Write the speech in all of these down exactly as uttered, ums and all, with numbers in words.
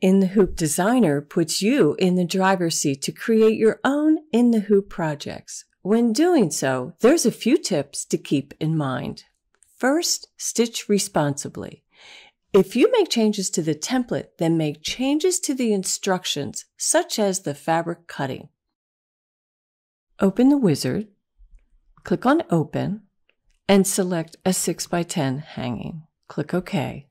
In the Hoop Designer puts you in the driver's seat to create your own In the Hoop projects. When doing so, there's a few tips to keep in mind. First, stitch responsibly. If you make changes to the template, then make changes to the instructions, such as the fabric cutting. Open the wizard, click on Open, and select a six by ten hanging. Click OK.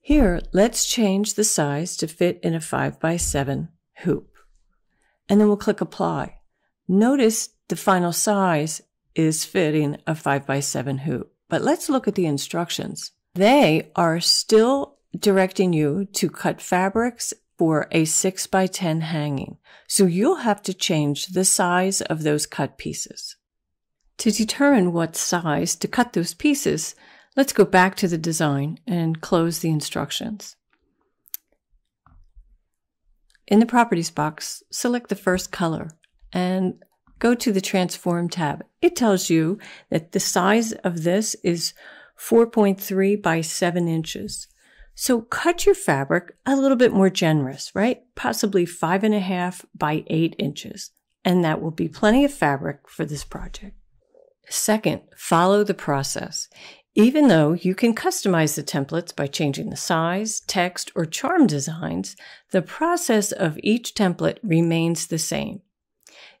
Here, let's change the size to fit in a five by seven hoop. And then we'll click Apply. Notice the final size is fitting a five by seven hoop. But let's look at the instructions. They are still directing you to cut fabrics for a six by ten hanging, so you'll have to change the size of those cut pieces. To determine what size to cut those pieces, let's go back to the design and close the instructions. In the Properties box, select the first color and go to the Transform tab. It tells you that the size of this is four point three by seven inches. So cut your fabric a little bit more generous, right? Possibly five and a half by eight inches. And that will be plenty of fabric for this project. Second, follow the process. Even though you can customize the templates by changing the size, text, or charm designs, the process of each template remains the same.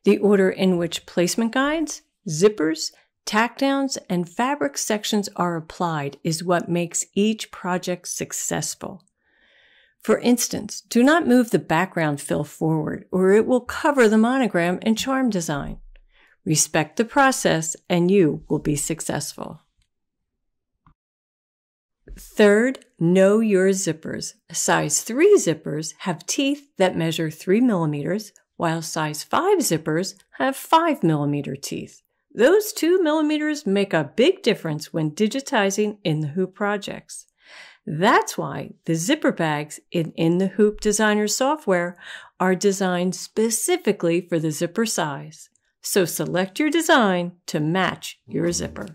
The order in which placement guides, zippers, tackdowns and fabric sections are applied is what makes each project successful. For instance, do not move the background fill forward or it will cover the monogram and charm design. Respect the process and you will be successful. Third, know your zippers. Size three zippers have teeth that measure three millimeters, while size five zippers have five millimeter teeth. Those two millimeters make a big difference when digitizing In the Hoop projects. That's why the zipper bags in In the Hoop Designer software are designed specifically for the zipper size. So select your design to match your zipper.